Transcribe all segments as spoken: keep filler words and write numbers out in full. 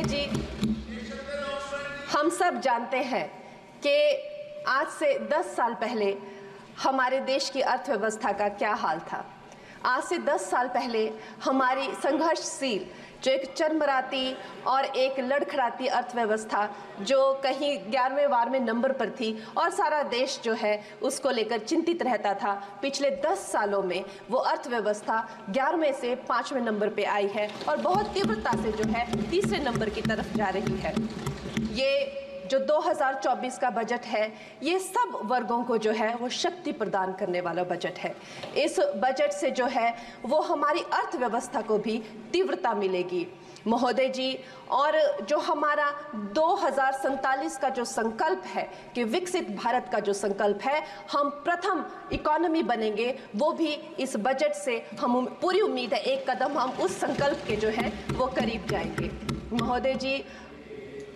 जी, हम सब जानते हैं कि आज से दस साल पहले हमारे देश की अर्थव्यवस्था का क्या हाल था। आज से दस साल पहले हमारी संघर्षशील जो एक चरमराती और एक लड़खड़ाती अर्थव्यवस्था जो कहीं ग्यारहवें बारहवें नंबर पर थी और सारा देश जो है उसको लेकर चिंतित रहता था, पिछले दस सालों में वो अर्थव्यवस्था ग्यारहवें से पाँचवें नंबर पे आई है और बहुत तीव्रता से जो है तीसरे नंबर की तरफ जा रही है। ये जो दो हज़ार चौबीस का बजट है ये सब वर्गों को जो है वो शक्ति प्रदान करने वाला बजट है। इस बजट से जो है वो हमारी अर्थव्यवस्था को भी तीव्रता मिलेगी महोदय जी। और जो हमारा दो हज़ार सैंतालीस का जो संकल्प है कि विकसित भारत का जो संकल्प है हम प्रथम इकोनॉमी बनेंगे, वो भी इस बजट से हम पूरी उम्मीद है एक कदम हम उस संकल्प के जो है वो करीब जाएंगे। महोदय जी,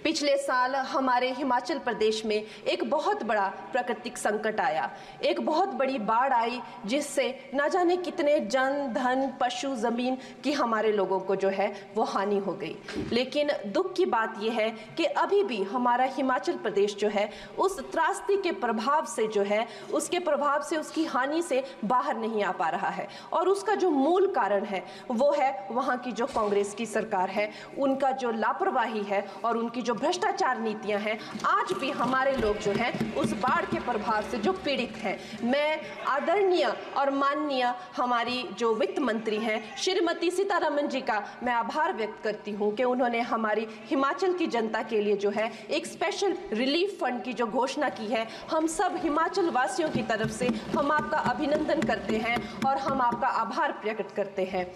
पिछले साल हमारे हिमाचल प्रदेश में एक बहुत बड़ा प्राकृतिक संकट आया, एक बहुत बड़ी बाढ़ आई जिससे ना जाने कितने जन धन पशु ज़मीन की हमारे लोगों को जो है वो हानि हो गई। लेकिन दुख की बात यह है कि अभी भी हमारा हिमाचल प्रदेश जो है उस त्रासदी के प्रभाव से जो है उसके प्रभाव से उसकी हानि से बाहर नहीं आ पा रहा है। और उसका जो मूल कारण है वो है वहाँ की जो कांग्रेस की सरकार है, उनका जो लापरवाही है और उनकी जो भ्रष्टाचार नीतियां हैं। आज भी हमारे लोग जो हैं उस बाढ़ के प्रभाव से जो पीड़ित हैं। मैं आदरणीय और माननीय हमारी जो वित्त मंत्री हैं श्रीमती सीतारमण जी का मैं आभार व्यक्त करती हूं कि उन्होंने हमारी हिमाचल की जनता के लिए जो है एक स्पेशल रिलीफ फंड की जो घोषणा की है। हम सब हिमाचल वासियों की तरफ से हम आपका अभिनंदन करते हैं और हम आपका आभार प्रकट करते हैं।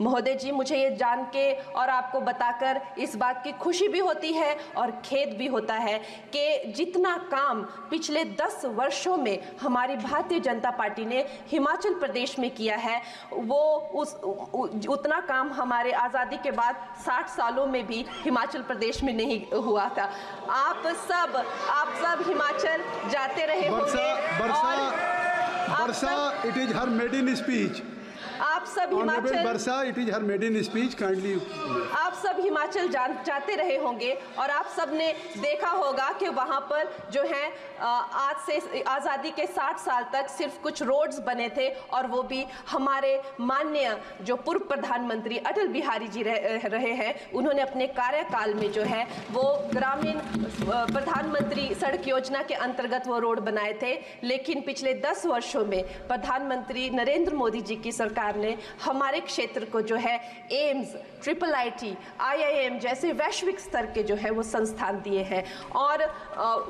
महोदय जी, मुझे ये जान के और आपको बताकर इस बात की खुशी भी होती है और खेद भी होता है कि जितना काम पिछले दस वर्षों में हमारी भारतीय जनता पार्टी ने हिमाचल प्रदेश में किया है वो उस उ, उतना काम हमारे आज़ादी के बाद साठ सालों में भी हिमाचल प्रदेश में नहीं हुआ था। आप सब आप सब हिमाचल जाते रहे होंगे और it is her made in speech आप सब Himachal it is her made in speech kindly आप सब हिमाचल जान जाते रहे होंगे और आप सब ने देखा होगा कि वहाँ पर जो है आज से आज़ादी के साठ साल तक सिर्फ कुछ रोड्स बने थे और वो भी हमारे माननीय जो पूर्व प्रधानमंत्री अटल बिहारी जी रह, रहे हैं उन्होंने अपने कार्यकाल में जो है वो ग्रामीण प्रधानमंत्री सड़क योजना के अंतर्गत वो रोड बनाए थे। लेकिन पिछले दस वर्षों में प्रधानमंत्री नरेंद्र मोदी जी की सरकार ने हमारे क्षेत्र को जो है एम्स, ट्रिपल आईटी, आईआईएम जैसे वैश्विक स्तर के जो है वो संस्थान दिए हैं और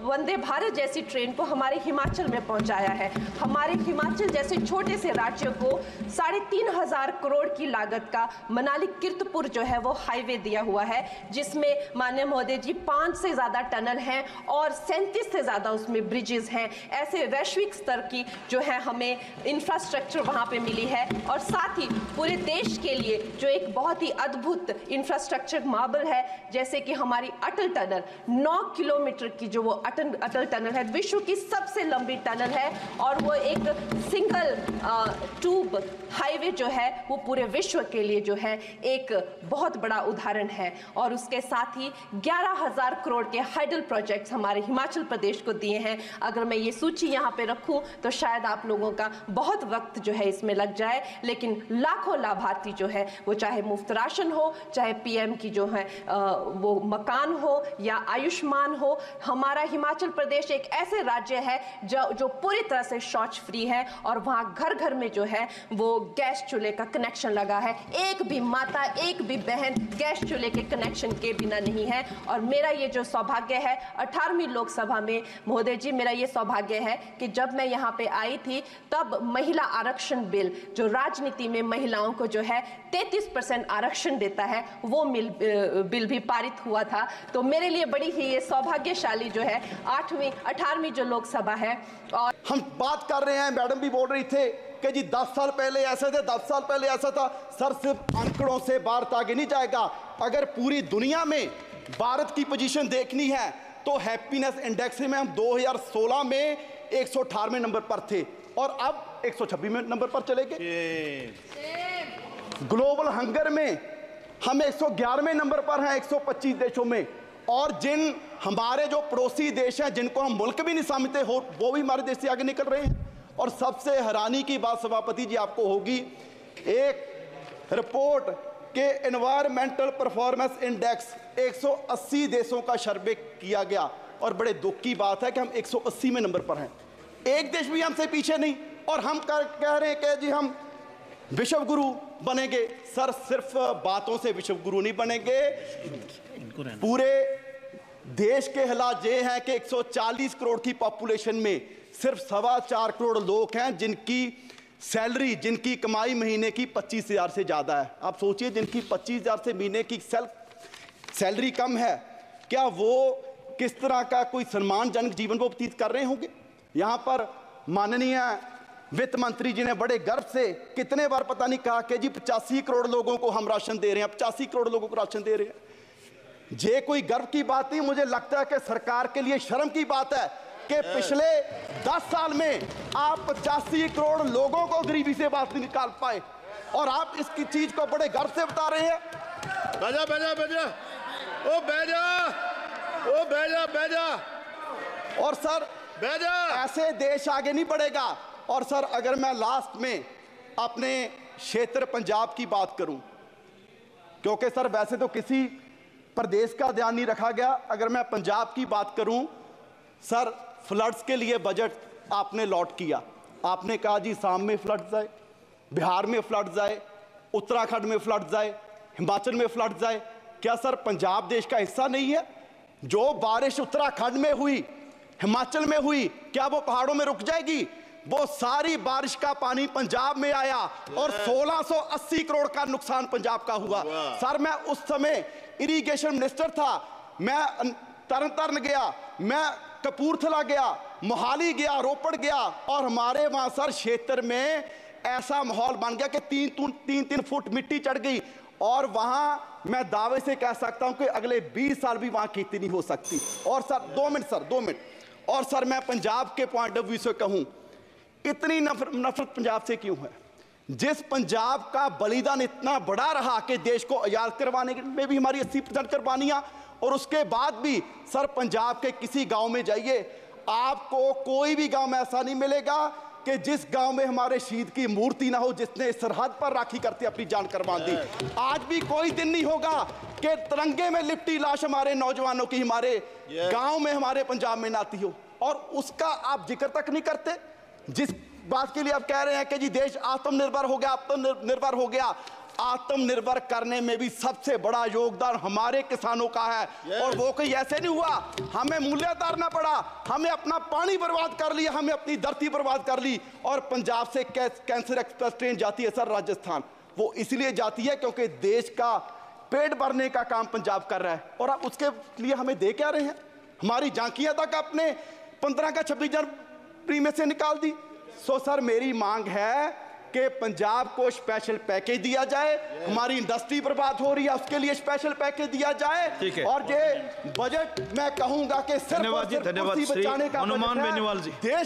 वंदे भारत जैसी ट्रेन को हमारे हिमाचल में पहुंचाया है। हमारे हिमाचल जैसे छोटे से राज्य को साढ़े तीन हजार करोड़ की लागत का मनाली किरतपुर जो है वो हाईवे दिया हुआ है जिसमें माननीय महोदय जी पांच से ज्यादा टनल हैं और सैंतीस से ज्यादा उसमें ब्रिजेस हैं। ऐसे वैश्विक स्तर की जो है हमें इंफ्रास्ट्रक्चर वहाँ पर मिली है और साथ ही पूरे देश के लिए जो एक बहुत ही अद्भुत इंफ्रास्ट्रक्चर मार्बल है जैसे कि हमारी अटल टनल नौ किलोमीटर की जो वो अटल अटल टनल है विश्व की सबसे लंबी टनल है और वो एक सिंगल ट्यूब हाईवे जो है वो पूरे विश्व के लिए जो है एक बहुत बड़ा उदाहरण है। और उसके साथ ही ग्यारह हजार करोड़ के हाइडल प्रोजेक्ट्स हमारे हिमाचल प्रदेश को दिए हैं। अगर मैं ये सूची यहाँ पे रखूँ तो शायद आप लोगों का बहुत वक्त जो है इसमें लग जाए, लेकिन लाखों लाभार्थी जो है वो चाहे मुफ्त राशन हो, चाहे पीएम की जो है वो मकान हो या आयुष्मान हो, हमारा हिमाचल प्रदेश एक ऐसे राज्य है जो जो पूरी तरह से शौच फ्री है और वहाँ घर घर में जो है वो गैस चूल्हे का कनेक्शन लगा है। एक भी माता, एक भी बहन गैस चूल्हे के कनेक्शन के बिना नहीं है। और मेरा ये जो सौभाग्य है अठारहवीं लोकसभा में महोदय जी, मेरा ये सौभाग्य है कि जब मैं यहाँ पे आई थी तब महिला आरक्षण बिल जो राजनीति में महिलाओं को जो है तैंतीस परसेंट आरक्षण देता है वो मिल, बिल भी पारित हुआ था। तो मेरे लिए बड़ी ही ये सौभाग्यशाली जो है आठवीं अठारहवीं जो लोकसभा है। और हम बात कर रहे हैं, मैडम भी बोल रही थे कि जी दस साल पहले ऐसे थे, दस साल पहले ऐसा था। सर, सिर्फ आंकड़ों से भारत आगे नहीं जाएगा। अगर पूरी दुनिया में भारत की पोजीशन देखनी है तो हैप्पीनेस इंडेक्स में हम दो हज़ार सोलह में एक सौ अठारहवें नंबर पर थे और अब एक सौ छब्बीसवें नंबर पर चले गए। ग्लोबल हंगर में हम एक सौ ग्यारहवें नंबर पर हैं एक सौ पच्चीस देशों में, और जिन हमारे जो पड़ोसी देश हैं जिनको हम मुल्क भी नहीं समझते हो वो भी हमारे देश से आगे निकल रहे हैं। और सबसे हैरानी की बात सभापति जी आपको होगी, एक रिपोर्ट के एनवायरमेंटल परफॉर्मेंस इंडेक्स एक सौ अस्सी देशों का सर्वे किया गया और बड़े दुख की बात है कि हम एक सौ अस्सी में नंबर पर हैं, एक देश भी हमसे पीछे नहीं। और हम कह रहे हैं कि जी हम विश्व गुरु बनेंगे। सर सिर्फ बातों से विश्व गुरु नहीं बनेंगे, पूरे देश के हालात ये हैं कि एक सौ चालीस करोड़ की पॉपुलेशन में सिर्फ सवा चार करोड़ लोग हैं जिनकी सैलरी, जिनकी कमाई महीने की पच्चीस हजार से ज़्यादा है। आप सोचिए जिनकी पच्चीस हजार से महीने की सेल्फ सैलरी कम है, क्या वो किस तरह का कोई सम्मानजनक जीवन वो व्यतीत कर रहे होंगे। यहाँ पर माननीय वित्त मंत्री जी ने बड़े गर्व से कितने बार पता नहीं कहा कि जी पचासी करोड़ लोगों को हम राशन दे रहे हैं, पचासी करोड़ लोगों को राशन दे रहे हैं। ये कोई गर्व की बात नहीं, मुझे लगता है कि सरकार के लिए शर्म की बात है कि पिछले दस साल में आप पचासी करोड़ लोगों को गरीबी से बात नहीं निकाल पाए और आप इसकी चीज को बड़े गर्व से बता रहे हैं। बैजा बैजा बैजा ओ बैजा ओ बैजा बैजा और सर बैजा, ऐसे देश आगे नहीं बढ़ेगा। और सर अगर मैं लास्ट में अपने क्षेत्र पंजाब की बात करूं, क्योंकि सर वैसे तो किसी प्रदेश का ध्यान नहीं रखा गया, अगर मैं पंजाब की बात करूं सर फ्लड्स के लिए बजट आपने लॉट किया, आपने कहा जी शाम में फ्लड्स आए, बिहार में फ्लड्स आए, उत्तराखंड में फ्लड्स आए, हिमाचल में फ्लड्स आए। क्या सर पंजाब देश का हिस्सा नहीं है? जो बारिश उत्तराखंड में हुई, हिमाचल में हुई, क्या वो पहाड़ों में रुक जाएगी? वो सारी बारिश का पानी पंजाब में आया और सोलह सौ अस्सी करोड़ का नुकसान पंजाब का हुआ। सर मैं उस समय इरिगेशन मिनिस्टर था, मैं तरन तारण गया, मैं कपूरथला गया, मोहाली गया, रोपड़ गया, और हमारे वहां सर क्षेत्र में ऐसा माहौल बन गया कि तीन तीन तीन तीन फुट मिट्टी चढ़ गई और वहां मैं दावे से कह सकता हूं कि अगले बीस साल भी वहां खेती नहीं हो सकती। और सर दो मिनट सर दो मिनट और सर मैं पंजाब के पॉइंट ऑफ व्यू से कहूं, इतनी नफरत नफरत पंजाब से क्यों है? जिस पंजाब का बलिदान इतना बड़ा रहा कि देश को आजाद करवाने में भी हमारी अस्सी परसेंट कुर्बानियां, और उसके बाद भी सर पंजाब के किसी गांव में जाइए आपको कोई भी गांव में ऐसा नहीं मिलेगा कि जिस गांव में हमारे शहीद की मूर्ति ना हो जिसने सरहद पर राखी करते अपनी जान कुर्बान दी। आज भी कोई दिन नहीं होगा कि तिरंगे में लिपटी लाश हमारे नौजवानों की हमारे गाँव में, हमारे पंजाब में ना आती हो, और उसका आप जिक्र तक नहीं करते। जिस बात के लिए आप कह रहे हैं कि जी देश आत्मनिर्भर हो गया, आत्मनिर्भर हो गया, आत्मनिर्भर करने में भी सबसे बड़ा योगदान हमारे किसानों का है। yes. और वो कहीं ऐसे नहीं हुआ, हमें मूल्य उतारना पड़ा, हमें अपना पानी बर्बाद कर लिया, हमें अपनी धरती बर्बाद कर ली। और पंजाब से कैंसर एक्सप्रेस ट्रेन जाती है सर राजस्थान, वो इसलिए जाती है क्योंकि देश का पेट भरने का काम पंजाब कर रहा है। और आप उसके लिए हमें दे क्या रहे हैं? हमारी झांकियां तक आपने पंद्रह का छब्बीस प्रीमियम से निकाल दी। सो सर मेरी मांग है कि पंजाब को स्पेशल पैकेज दिया जाए, हमारी इंडस्ट्री बर्बाद हो रही है उसके लिए स्पेशल पैकेज दिया जाए, और ये बजट मैं कहूंगा कि सिर्फ बचाने का बजट है।